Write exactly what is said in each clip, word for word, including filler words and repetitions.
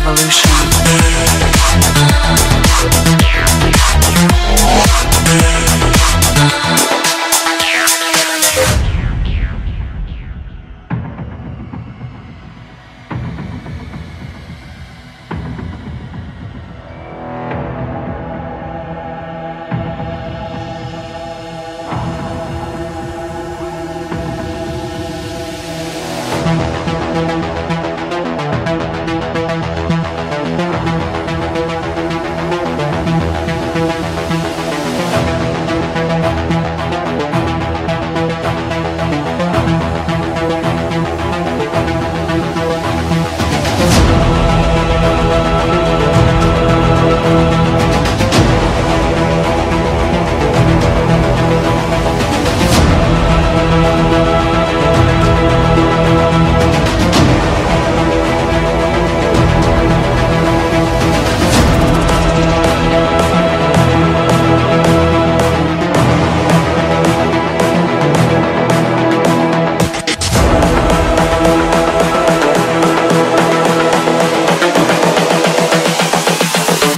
Evolution.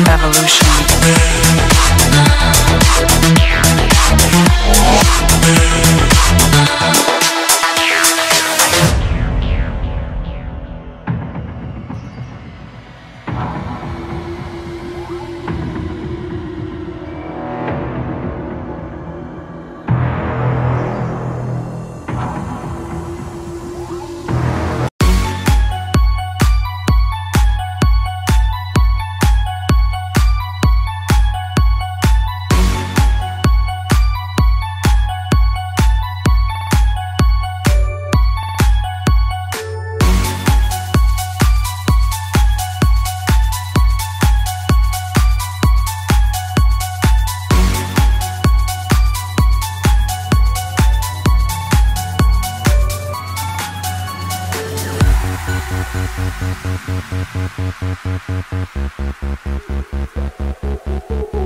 Evolution. Thank you.